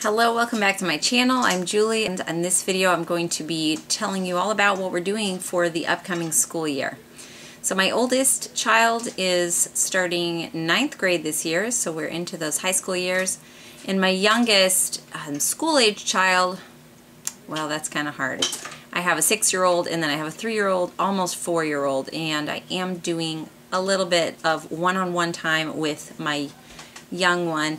Hello, welcome back to my channel. I'm Julie, and in this video I'm going to be telling you all about what we're doing for the upcoming school year. So my oldest child is starting 9th grade this year, so we're into those high school years. And my youngest school-age child, well, that's kind of hard. I have a 6-year-old, and then I have a 3-year-old, almost 4-year-old, and I am doing a little bit of one-on-one time with my young one.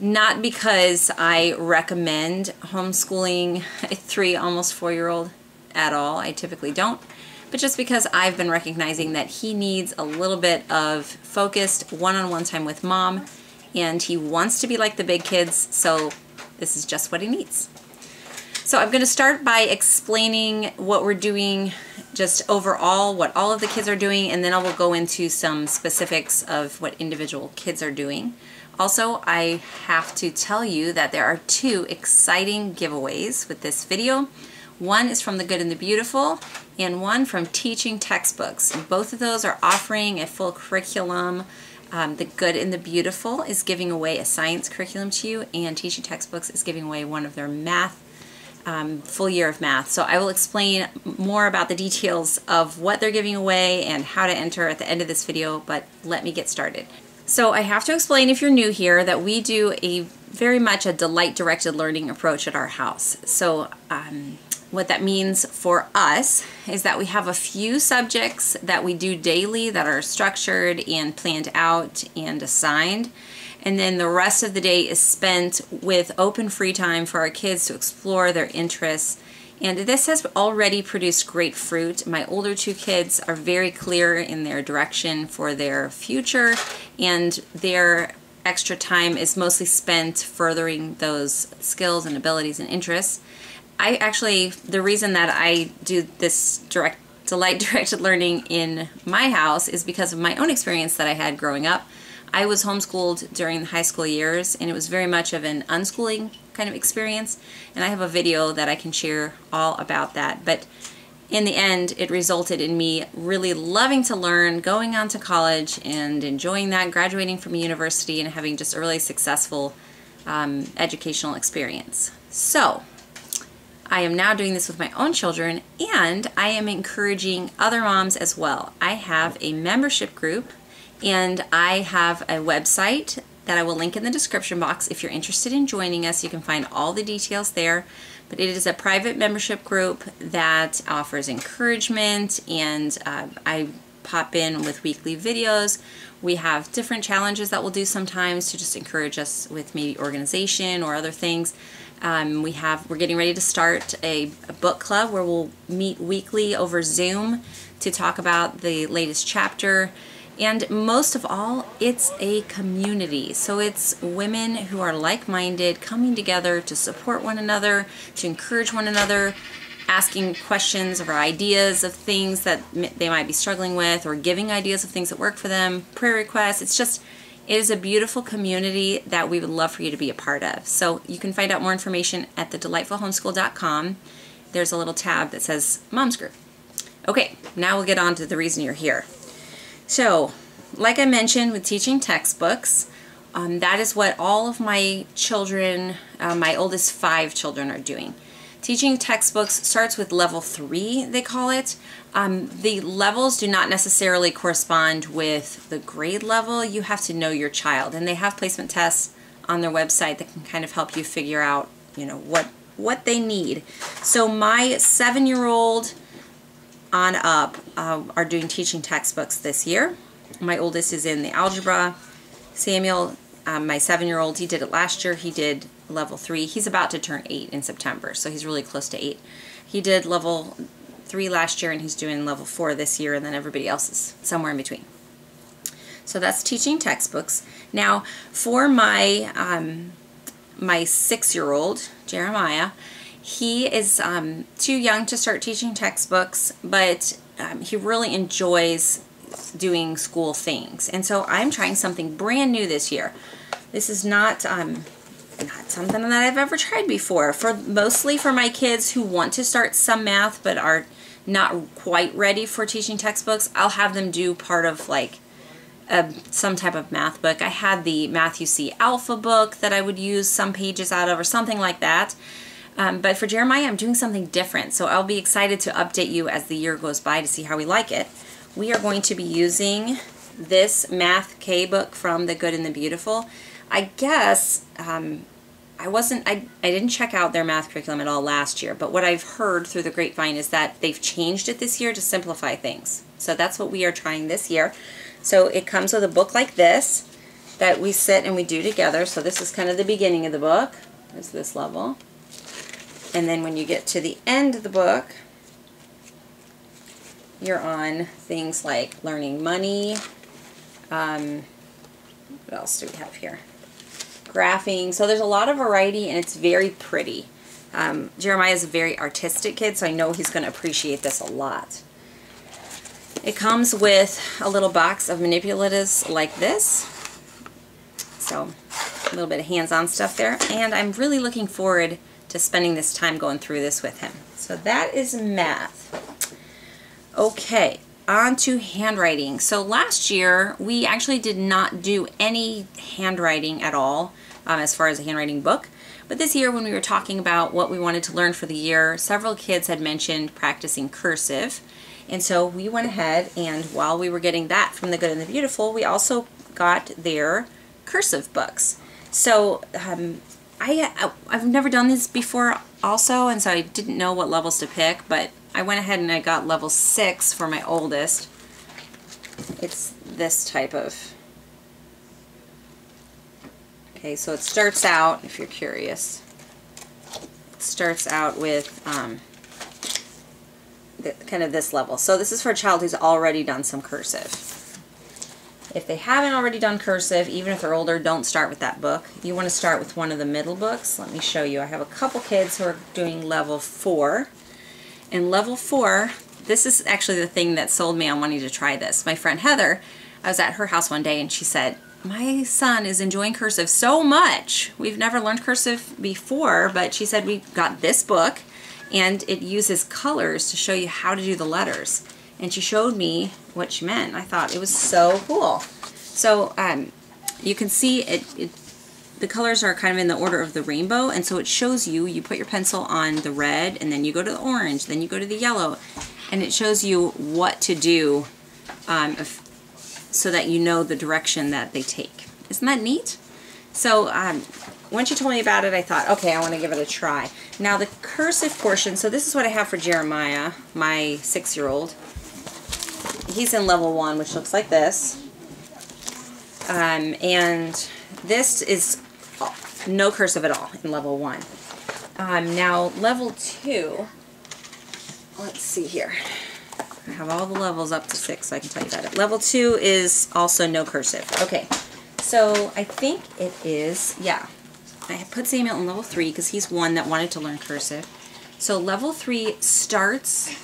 Not because I recommend homeschooling a 3, almost 4-year-old at all, I typically don't, but just because I've been recognizing that he needs a little bit of focused one-on-one time with mom, and he wants to be like the big kids, so this is just what he needs. So I'm going to start by explaining what we're doing just overall, what all of the kids are doing, and then I will go into some specifics of what individual kids are doing. Also, I have to tell you that there are 2 exciting giveaways with this video. One is from The Good and the Beautiful, and one from Teaching Textbooks. And both of those are offering a full curriculum. The Good and the Beautiful is giving away a science curriculum to you, and Teaching Textbooks is giving away one of their math, full year of math. So I will explain more about the details of what they're giving away and how to enter at the end of this video, but let me get started. So I have to explain, if you're new here, that we do a very much a delight-directed learning approach at our house. So what that means for us is that we have a few subjects that we do daily that are structured and planned out and assigned. And then the rest of the day is spent with open free time for our kids to explore their interests. And this has already produced great fruit. My older 2 kids are very clear in their direction for their future, and their extra time is mostly spent furthering those skills and abilities and interests. I actually, the reason that I do this delight-directed learning in my house is because of my own experience that I had growing up. I was homeschooled during the high school years, and it was very much of an unschooling kind of experience, and I have a video that I can share all about that. But in the end, it resulted in me really loving to learn, going on to college and enjoying that, graduating from university, and having just a really successful educational experience. So I am now doing this with my own children, and I am encouraging other moms as well. I have a membership group, and I have a website that I will link in the description box. If you're interested in joining us, you can find all the details there. But it is a private membership group that offers encouragement, and I pop in with weekly videos. We have different challenges that we'll do sometimes to just encourage us with maybe organization or other things. We're getting ready to start a book club where we'll meet weekly over Zoom to talk about the latest chapter. And most of all, it's a community. So it's women who are like-minded coming together to support one another, to encourage one another, asking questions or ideas of things that they might be struggling with, or giving ideas of things that work for them, prayer requests. It's just, it is a beautiful community that we would love for you to be a part of. So you can find out more information at thedelightfulhomeschool.com. There's a little tab that says Mom's Group. Okay, now we'll get on to the reason you're here. So, like I mentioned with Teaching Textbooks, that is what all of my children, my oldest 5 children, are doing. Teaching Textbooks starts with level 3, they call it. The levels do not necessarily correspond with the grade level. You have to know your child, and they have placement tests on their website that can kind of help you figure out, you know, what they need. So my 7-year-old on up are doing Teaching Textbooks this year. My oldest is in the algebra. Samuel, my 7-year-old, he did it last year. He did level 3. He's about to turn 8 in September, so he's really close to 8. He did level 3 last year, and he's doing level 4 this year, and then everybody else is somewhere in between. So that's Teaching Textbooks. Now, for my my 6-year-old, Jeremiah, he is too young to start Teaching Textbooks, but he really enjoys doing school things. And so I'm trying something brand new this year. This is not something that I've ever tried before, mostly for my kids who want to start some math but are not quite ready for Teaching Textbooks. I'll have them do part of like some type of math book. I had the Math U See Alpha book that I would use some pages out of or something like that. But for Jeremiah, I'm doing something different, so I'll be excited to update you as the year goes by to see how we like it. We are going to be using this Math K book from The Good and the Beautiful. I guess I didn't check out their math curriculum at all last year, but what I've heard through the grapevine is that they've changed it this year to simplify things. So that's what we are trying this year. So it comes with a book like this that we sit and we do together. So this is kind of the beginning of the book. There's this level. And then when you get to the end of the book, you're on things like learning money. What else do we have here? Graphing. So there's a lot of variety and it's very pretty. Jeremiah is a very artistic kid, so I know he's going to appreciate this a lot. It comes with a little box of manipulatives like this. So a little bit of hands-on stuff there. And I'm really looking forward to spending this time going through this with him. So that is math. Okay, on to handwriting. So last year we actually did not do any handwriting at all as far as a handwriting book. But this year when we were talking about what we wanted to learn for the year, several kids had mentioned practicing cursive. And so we went ahead, and while we were getting that from The Good and the Beautiful, we also got their cursive books. So I've never done this before also, and so I didn't know what levels to pick, but I went ahead and I got level 6 for my oldest. It's this type of... Okay, so it starts out, if you're curious, it starts out with... kind of this level. So this is for a child who's already done some cursive. If they haven't already done cursive, even if they're older, don't start with that book. You want to start with one of the middle books. Let me show you. I have a couple kids who are doing level 4. And level 4, this is actually the thing that sold me on wanting to try this. My friend Heather, I was at her house one day and she said, "My son is enjoying cursive so much. We've never learned cursive before," but she said, "We got this book and it uses colors to show you how to do the letters." And she showed me what she meant. I thought it was so cool. So you can see the colors are kind of in the order of the rainbow, and so it shows you, you put your pencil on the red, and then you go to the orange, then you go to the yellow, and it shows you what to do so that you know the direction that they take. Isn't that neat? So when she told me about it, I thought, okay, I want to give it a try. Now the cursive portion, so this is what I have for Jeremiah, my 6-year-old. He's in level 1, which looks like this. And this is no cursive at all in level 1. Now level 2, let's see here. I have all the levels up to 6, so I can tell you about it. Level 2 is also no cursive. Okay. So I think it is, yeah, I put Samuel in level 3 because he's one that wanted to learn cursive. So level 3 starts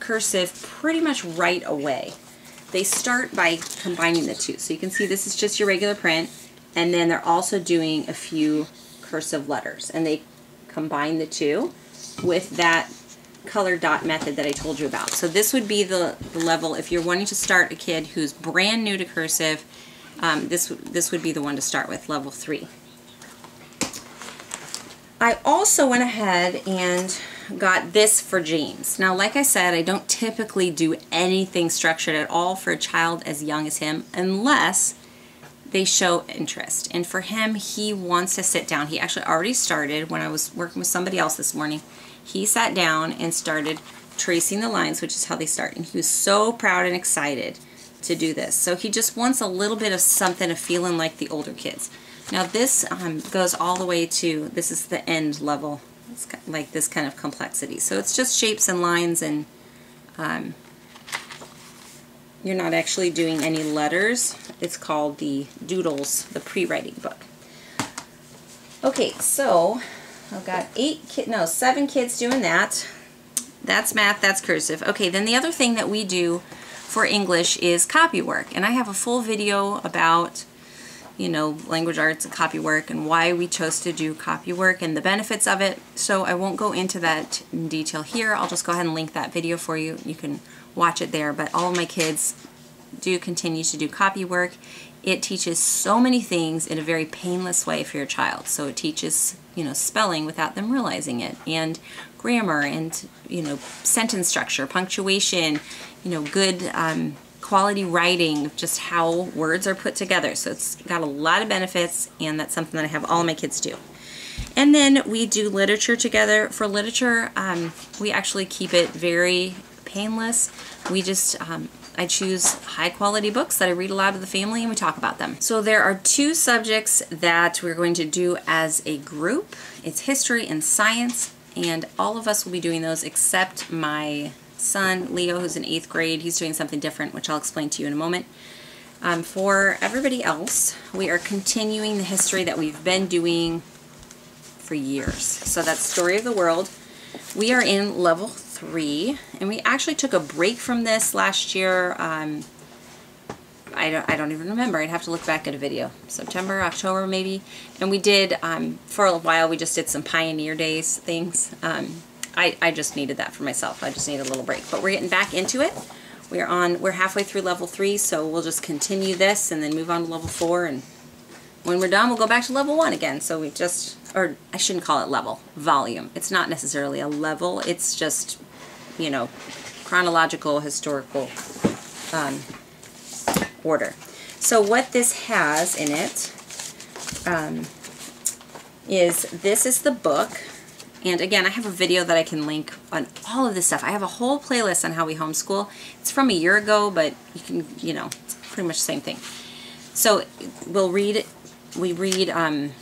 cursive pretty much right away. They start by combining the two. So you can see this is just your regular print, and then they're also doing a few cursive letters. And they combine the two with that color dot method that I told you about. So this would be the level if you're wanting to start a kid who's brand new to cursive. This would be the one to start with, level 3. I also went ahead and got this for James. Now, like I said, I don't typically do anything structured at all for a child as young as him unless they show interest. And for him, he wants to sit down. He actually already started. When I was working with somebody else this morning, he sat down and started tracing the lines, which is how they start. And he was so proud and excited to do this. So he just wants a little bit of something of feeling like the older kids. Now this goes all the way to, this is the end level. It's like this kind of complexity. So it's just shapes and lines, and you're not actually doing any letters. It's called the Doodles, the pre-writing book. Okay, so I've got 7 kids doing that. That's math, that's cursive. Okay, then the other thing that we do for English is copy work, and I have a full video about, you know, language arts and copy work and why we chose to do copy work and the benefits of it, so I won't go into that in detail here. I'll just go ahead and link that video for you. You can watch it there, but all my kids do continue to do copy work. It teaches so many things in a very painless way for your child. So it teaches, you know, spelling without them realizing it, and grammar, and, you know, sentence structure, punctuation, you know, good quality writing, just how words are put together. So it's got a lot of benefits, and that's something that I have all my kids do. And then we do literature together. For literature, we actually keep it very painless. We just, I choose high quality books that I read aloud to the family, and we talk about them. So there are two subjects that we're going to do as a group. It's history and science, and all of us will be doing those except my son, Leo, who's in 8th grade. He's doing something different, which I'll explain to you in a moment. For everybody else, we are continuing the history that we've been doing for years. So that's Story of the World. We are in level 3, and we actually took a break from this last year. I don't even remember. I'd have to look back at a video. September, October maybe. And we did, for a while, we just did some Pioneer Days things. I just needed that for myself. I just need a little break. But we're getting back into it. We're halfway through level 3, so we'll just continue this and then move on to level 4, and when we're done, we'll go back to level 1 again. So we just, or I shouldn't call it level, volume. It's not necessarily a level. It's just, you know, chronological, historical order. So what this has in it is, this is the book. And again, I have a video that I can link on all of this stuff. I have a whole playlist on how we homeschool. It's from a year ago, but you can, you know, it's pretty much the same thing. So we'll read, one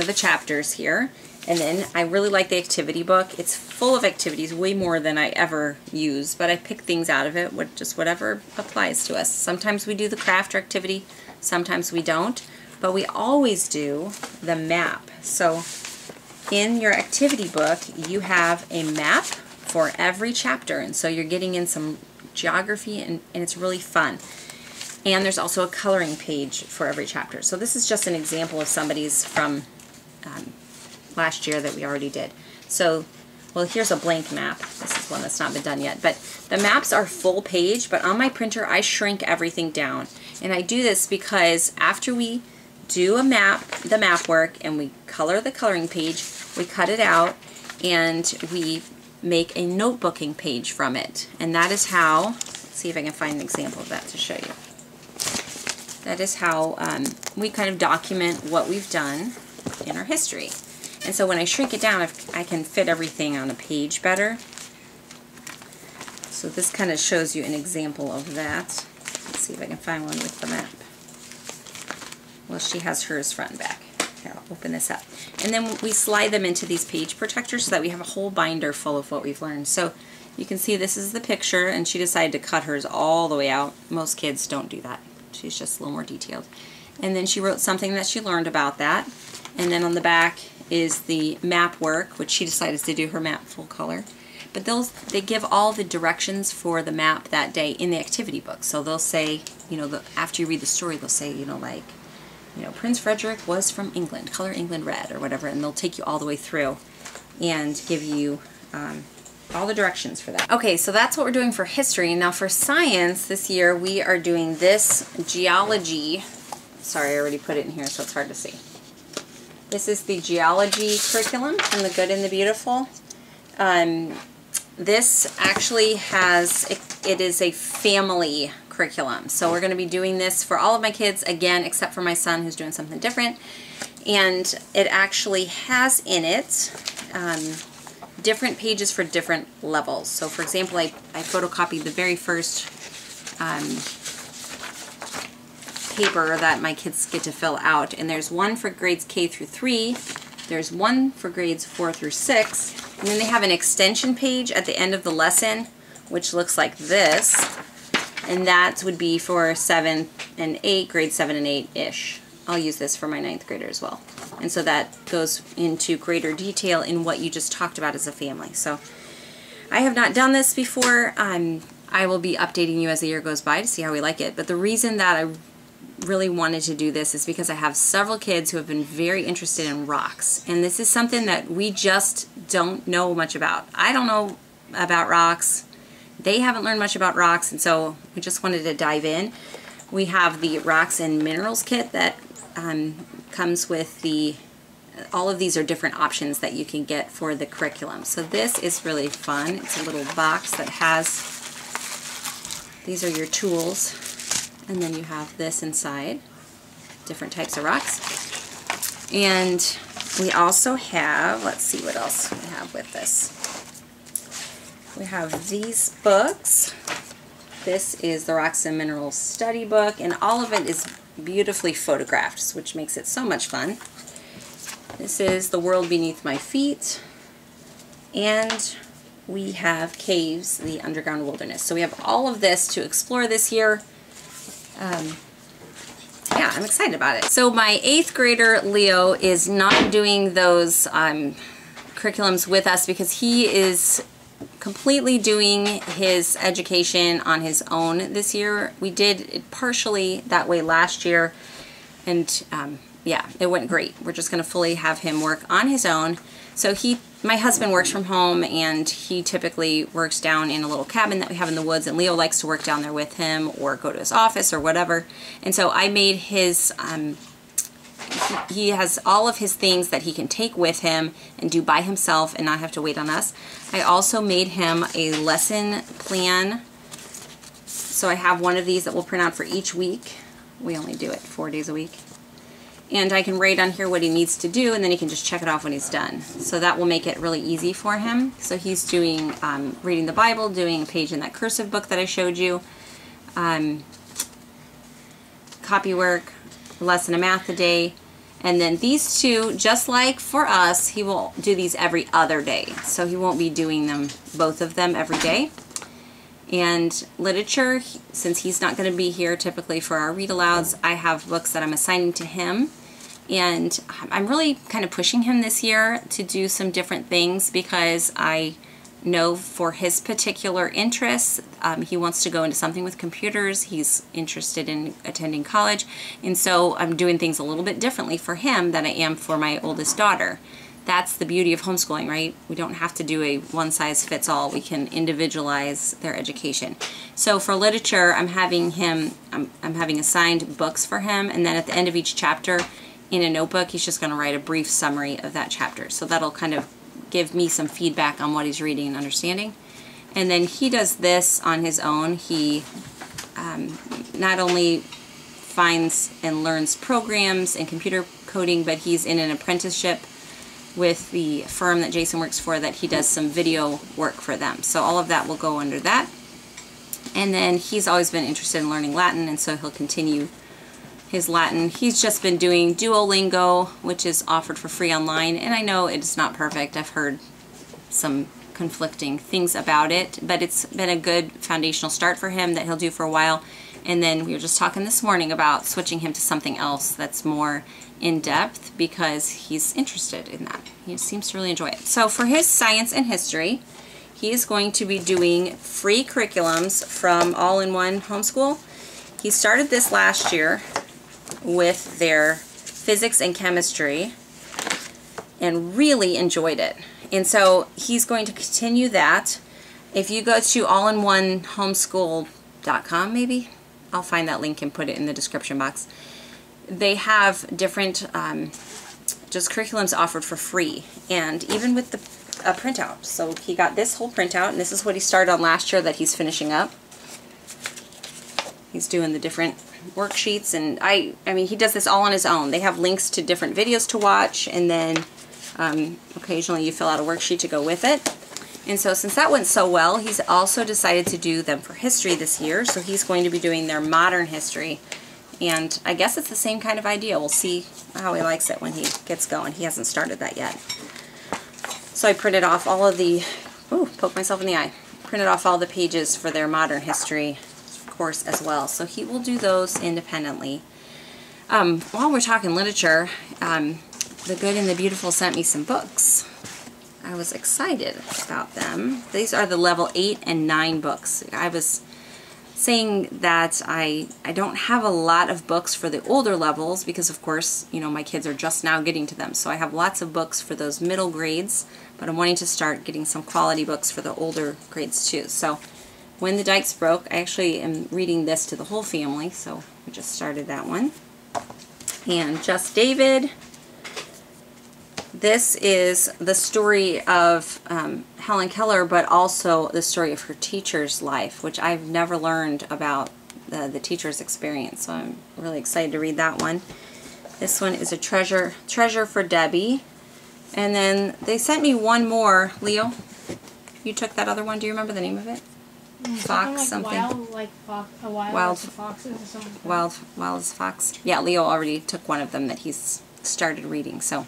of the chapters here, and then I really like the activity book. It's full of activities, way more than I ever use, but I pick things out of it, just whatever applies to us. Sometimes we do the craft or activity, sometimes we don't, but we always do the map. So in your activity book, you have a map for every chapter, and so you're getting in some geography, and it's really fun. And there's also a coloring page for every chapter. So this is just an example of somebody's from last year that we already did. So, well, here's a blank map. This is one that's not been done yet. But the maps are full page, but on my printer, I shrink everything down. And I do this because after we do a map, the map work, and we color the coloring page, we cut it out, and we make a notebooking page from it. And that is how, let's see if I can find an example of that to show you. That is how we kind of document what we've done in our history. And so when I shrink it down, I can fit everything on a page better. So this kind of shows you an example of that. Let's see if I can find one with the map. Well, she has hers front and back. Here, I'll open this up. And then we slide them into these page protectors so that we have a whole binder full of what we've learned. So you can see this is the picture, and she decided to cut hers all the way out. Most kids don't do that. She's just a little more detailed. And then she wrote something that she learned about that. And then on the back is the map work, which she decided to do her map full color. But they give all the directions for the map that day in the activity book. So they'll say, you know, after you read the story, they'll say, you know, like, you know, Prince Frederick was from England, color England red or whatever, and they'll take you all the way through and give you all the directions for that. Okay, so that's what we're doing for history. Now for science this year, we are doing this geology. Sorry, I already put it in here, so it's hard to see. This is the geology curriculum from The Good and the Beautiful. This actually has, it is a family curriculum. So we're going to be doing this for all of my kids, again, except for my son, who's doing something different. And it actually has in it different pages for different levels. So for example, I photocopied the very first paper that my kids get to fill out, and there's one for grades K through 3, there's one for grades 4 through 6, and then they have an extension page at the end of the lesson, which looks like this, and that would be for 7 and 8, grades 7 and 8-ish. I'll use this for my 9th grader as well. And so that goes into greater detail in what you just talked about as a family. So I have not done this before. I will be updating you as the year goes by to see how we like it. But the reason that I really wanted to do this is because I have several kids who have been very interested in rocks. And this is something that we just don't know much about. I don't know about rocks. they haven't learned much about rocks, and so we just wanted to dive in. We have the Rocks and Minerals kit that comes with the, all of these are different options that you can get for the curriculum. So this is really fun. It's a little box that has, these are your tools, and then you have this inside, different types of rocks. And we also have, let's see what else we have with this. We have these books. This is the Rocks and Minerals study book, and all of it is beautifully photographed, which makes it so much fun. This is The World Beneath My Feet, and we have Caves, the Underground Wilderness. So we have all of this to explore this year. Yeah, I'm excited about it. So my 8th grader, Leo, is not doing those curriculums with us because he is completely doing his education on his own this year. We did it partially that way last year, and yeah, it went great. We're just going to fully have him work on his own. So he, my husband works from home, and he typically works down in a little cabin that we have in the woods, and Leo likes to work down there with him or go to his office or whatever. And so I made his, he has all of his things that he can take with him and do by himself and not have to wait on us. I also made him a lesson plan. So I have one of these that we'll print out for each week. We only do it 4 days a week. And I can write on here what he needs to do, and then he can just check it off when he's done. So that will make it really easy for him. So he's doing, reading the Bible, doing a page in that cursive book that I showed you, copy work, lesson of math a day, and then these two, just like for us, he will do these every other day, so he won't be doing them, both of them, every day. And literature, since he's not going to be here typically for our read alouds, I have books that I'm assigning to him, and I'm really kind of pushing him this year to do some different things because I know for his particular interests, he wants to go into something with computers. He's interested in attending college, and so I'm doing things a little bit differently for him than I am for my oldest daughter. That's the beauty of homeschooling, right? We don't have to do a one-size-fits-all. We can individualize their education. So for literature, I'm having him, I'm having assigned books for him, and then at the end of each chapter in a notebook, he's just going to write a brief summary of that chapter. So that'll kind of give me some feedback on what he's reading and understanding. And then he does this on his own. He not only finds and learns programs and computer coding, but he's in an apprenticeship with the firm that Jason works for that he does some video work for them. So all of that will go under that. And then he's always been interested in learning Latin, and so he'll continue his Latin. He's just been doing Duolingo, which is offered for free online, and I know it's not perfect. I've heard some conflicting things about it, but it's been a good foundational start for him that he'll do for a while. And then we were just talking this morning about switching him to something else that's more in-depth because he's interested in that. He seems to really enjoy it. So for his science and history, he is going to be doing free curriculums from All-in-One Homeschool. He started this last year with their physics and chemistry and really enjoyed it. And so he's going to continue that. If you go to allinonehomeschool.com, maybe, I'll find that link and put it in the description box. They have different just curriculums offered for free, and even with the printout. So he got this whole printout, and this is what he started on last year that he's finishing up. He's doing the different worksheets, and I mean, he does this all on his own. They have links to different videos to watch, and then occasionally you fill out a worksheet to go with it. And so since that went so well, he's also decided to do them for history this year. So he's going to be doing their modern history, and I guess it's the same kind of idea. We'll see how he likes it when he gets going. He hasn't started that yet. So I printed off all of the, ooh, poked myself in the eye, printed off all the pages for their modern history course as well. So he will do those independently. While we're talking literature, The Good and the Beautiful sent me some books. I was excited about them. These are the level 8 and 9 books. I was saying that I don't have a lot of books for the older levels because, of course, you know, my kids are just now getting to them. So I have lots of books for those middle grades, but I'm wanting to start getting some quality books for the older grades too. So When the Dikes Broke. I actually am reading this to the whole family, so we just started that one. And Just David. This is the story of Helen Keller, but also the story of her teacher's life, which I've never learned about the teacher's experience, so I'm really excited to read that one. This one is a treasure for Debbie. And then they sent me one more. Leo, you took that other one. Do you remember the name of it? Fox something. Wild as a Fox. Yeah, Leo already took one of them that he's started reading, so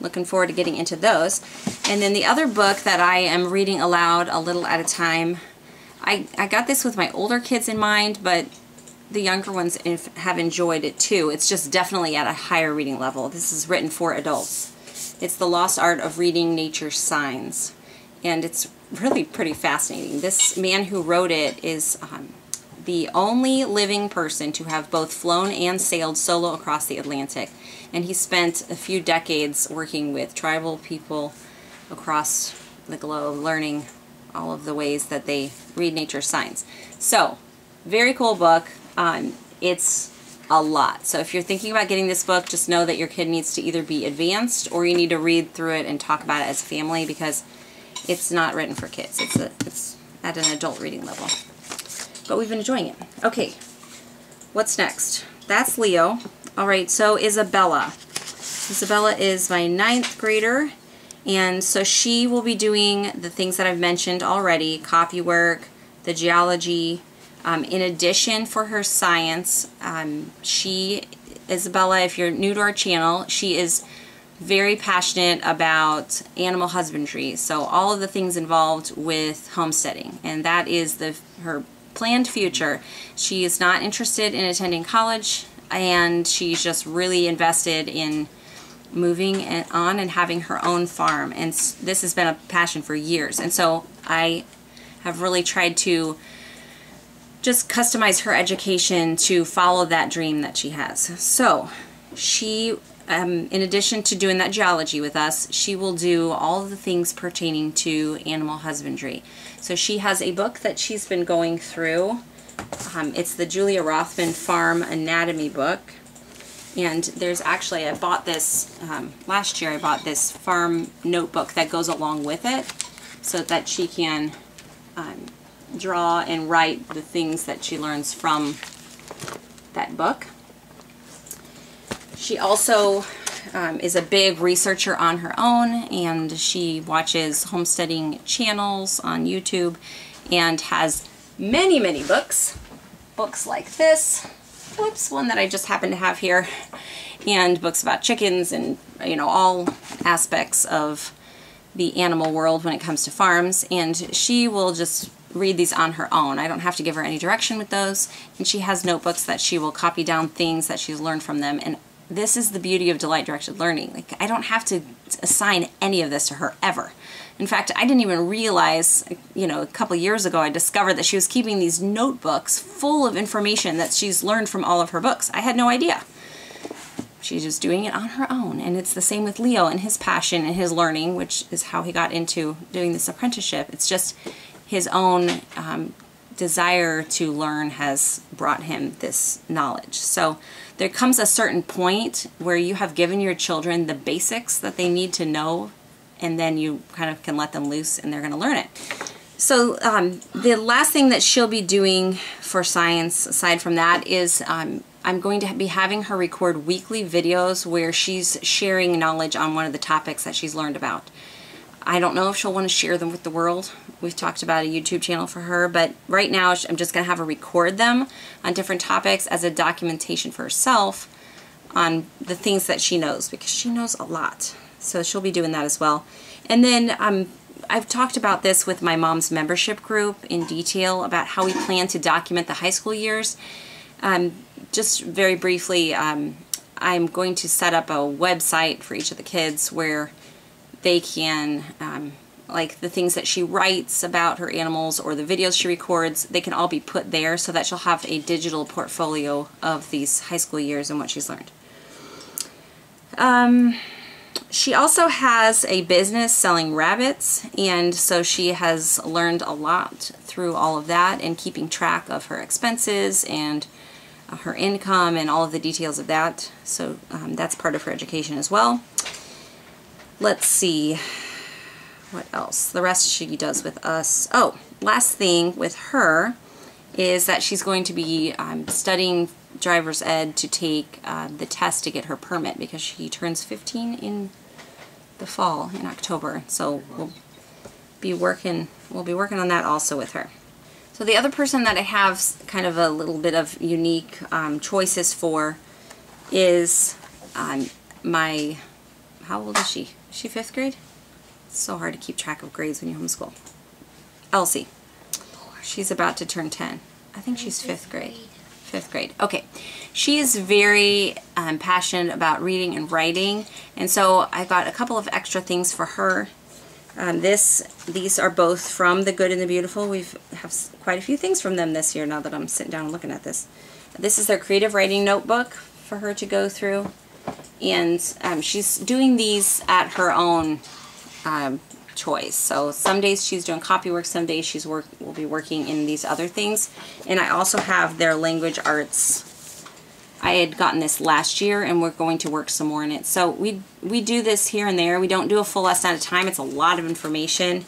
looking forward to getting into those. And then the other book that I am reading aloud a little at a time, I got this with my older kids in mind, but the younger ones have enjoyed it too. It's just definitely at a higher reading level. This is written for adults. It's The Lost Art of Reading Nature's Signs, and it's really pretty fascinating. This man who wrote it is the only living person to have both flown and sailed solo across the Atlantic, and he spent a few decades working with tribal people across the globe, learning all of the ways that they read nature's signs. So, very cool book. It's a lot. So if you're thinking about getting this book, just know that your kid needs to either be advanced or you need to read through it and talk about it as a family, because it's not written for kids. It's at an adult reading level. But we've been enjoying it. Okay, what's next? That's Leo. All right, so Isabella. Isabella is my 9th grader, and so she will be doing the things that I've mentioned already, copywork, the geology. In addition, for her science, Isabella, if you're new to our channel, she is very passionate about animal husbandry, so all of the things involved with homesteading, and that is her planned future. She is not interested in attending college, and she's just really invested in moving on and having her own farm, and this has been a passion for years. And so I have really tried to just customize her education to follow that dream that she has. So she, in addition to doing that geology with us, she will do all of the things pertaining to animal husbandry. So she has a book that she's been going through. It's the Julia Rothman Farm Anatomy book. And there's actually, I bought this, last year I bought this farm notebook that goes along with it so that she can draw and write the things that she learns from that book. She also is a big researcher on her own, and she watches homesteading channels on YouTube and has many, many books like this. Whoops, one that I just happen to have here, and books about chickens and, you know, all aspects of the animal world when it comes to farms. And she will just read these on her own. I don't have to give her any direction with those. And she has notebooks that she will copy down things that she's learned from them. And this is the beauty of delight-directed learning. Like, I don't have to assign any of this to her ever. In fact, I didn't even realize, you know, a couple years ago, I discovered that she was keeping these notebooks full of information that she's learned from all of her books. I had no idea. She's just doing it on her own. And it's the same with Leo and his passion and his learning, which is how he got into doing this apprenticeship. It's just his own desire to learn has brought him this knowledge. So there comes a certain point where you have given your children the basics that they need to know, and then you kind of can let them loose and they're going to learn it. So the last thing that she'll be doing for science, aside from that, is I'm going to be having her record weekly videos where she's sharing knowledge on one of the topics that she's learned about. I don't know if she'll want to share them with the world. We've talked about a YouTube channel for her, but right now I'm just going to have her record them on different topics as a documentation for herself on the things that she knows, because she knows a lot. So she'll be doing that as well. And then I've talked about this with my mom's membership group in detail about how we plan to document the high school years. Just very briefly, I'm going to set up a website for each of the kids where they can, like the things that she writes about her animals or the videos she records, they can all be put there so that she'll have a digital portfolio of these high school years and what she's learned. She also has a business selling rabbits, and so she has learned a lot through all of that and keeping track of her expenses and her income and all of the details of that. So that's part of her education as well. Let's see what else. The rest she does with us. Oh, last thing with her is that she's going to be studying driver's ed to take the test to get her permit, because she turns 15 in the fall, in October. So we'll be working on that also with her. So the other person that I have kind of a little bit of unique choices for is my, how old is she? Is she fifth grade? It's so hard to keep track of grades when you homeschool. Elsie. She's about to turn 10. I think she's fifth grade. Fifth grade. Okay. She is very passionate about reading and writing, and so I got a couple of extra things for her. These are both from The Good and the Beautiful. We have quite a few things from them this year now that I'm sitting down and looking at this. This is their creative writing notebook for her to go through, and she's doing these at her own choice. So some days she's doing copy work, some days she's will be working in these other things. And I also have their language arts. I had gotten this last year, and we're going to work some more in it. So we do this here and there. We don't do a full lesson at a time. It's a lot of information,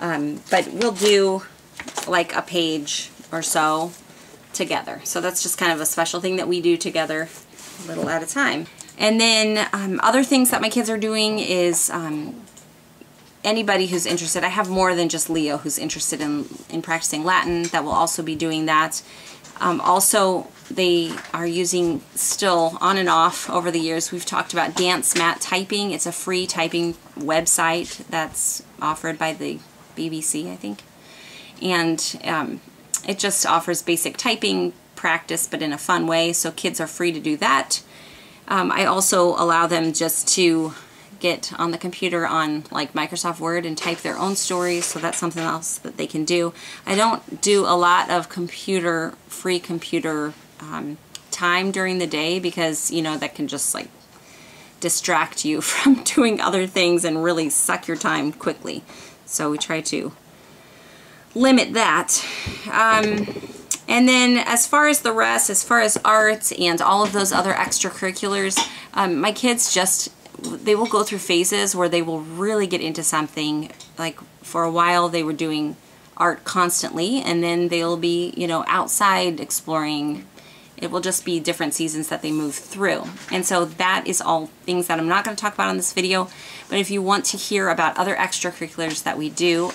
but we'll do like a page or so together. So that's just kind of a special thing that we do together, a little at a time. And then other things that my kids are doing is anybody who's interested. I have more than just Leo who's interested in practicing Latin that will also be doing that. Also, they are using still on and off over the years. We've talked about Dance Mat Typing. It's a free typing website that's offered by the BBC, I think. And it just offers basic typing practice, but in a fun way, so kids are free to do that. I also allow them just to get on the computer on like Microsoft Word and type their own stories, so that's something else that they can do. I don't do a lot of free computer time during the day, because you know that can just like distract you from doing other things and really suck your time quickly. So we try to limit that. And then as far as the rest, as far as arts and all of those other extracurriculars, my kids just, they will go through phases where they will really get into something. Like for a while they were doing art constantly, and then they'll be, you know, outside exploring. It will just be different seasons that they move through. And so that is all things that I'm not going to talk about on this video, but if you want to hear about other extracurriculars that we do,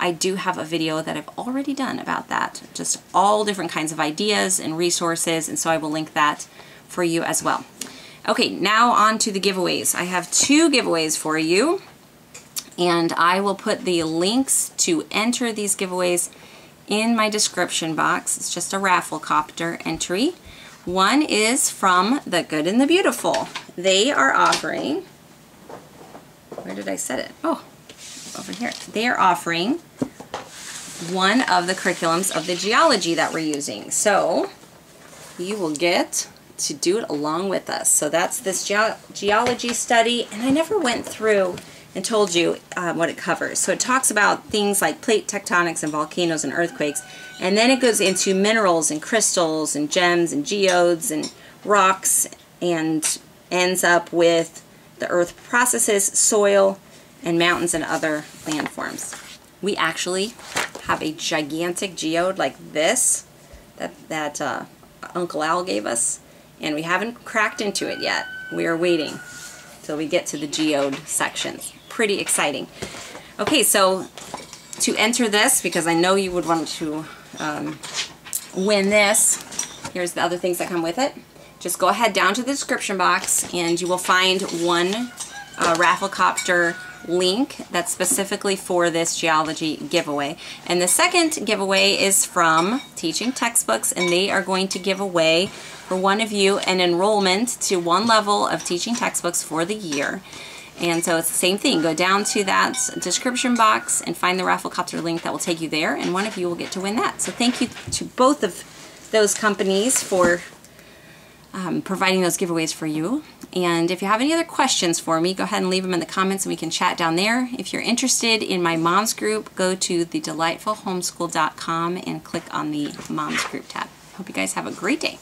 I do have a video that I've already done about that. Just all different kinds of ideas and resources, and so I will link that for you as well. Okay, now on to the giveaways. I have two giveaways for you, and I will put the links to enter these giveaways in my description box. It's just a rafflecopter entry. One is from The Good and the Beautiful. They are offering, where did I set it? Oh, over here. They are offering one of the curriculums of the geology that we're using. So you will get to do it along with us. So that's this geology study, and I never went through and told you what it covers. So it talks about things like plate tectonics and volcanoes and earthquakes, and then it goes into minerals and crystals and gems and geodes and rocks, and ends up with the earth processes, soil, and mountains and other landforms. We actually have a gigantic geode like this that Uncle Al gave us, and we haven't cracked into it yet. We are waiting till we get to the geode sections. Pretty exciting. Okay, so to enter this, because I know you would want to win this, here's the other things that come with it. Just go ahead down to the description box, and you will find one rafflecopter link that's specifically for this geology giveaway. And the second giveaway is from Teaching Textbooks, and they are going to give away for one of you an enrollment to one level of Teaching Textbooks for the year. And so it's the same thing. Go down to that description box and find the rafflecopter link that will take you there, and one of you will get to win that. So thank you to both of those companies for providing those giveaways for you. And if you have any other questions for me, go ahead and leave them in the comments and we can chat down there. If you're interested in my mom's group, go to thedelightfulhomeschool.com and click on the mom's group tab. Hope you guys have a great day.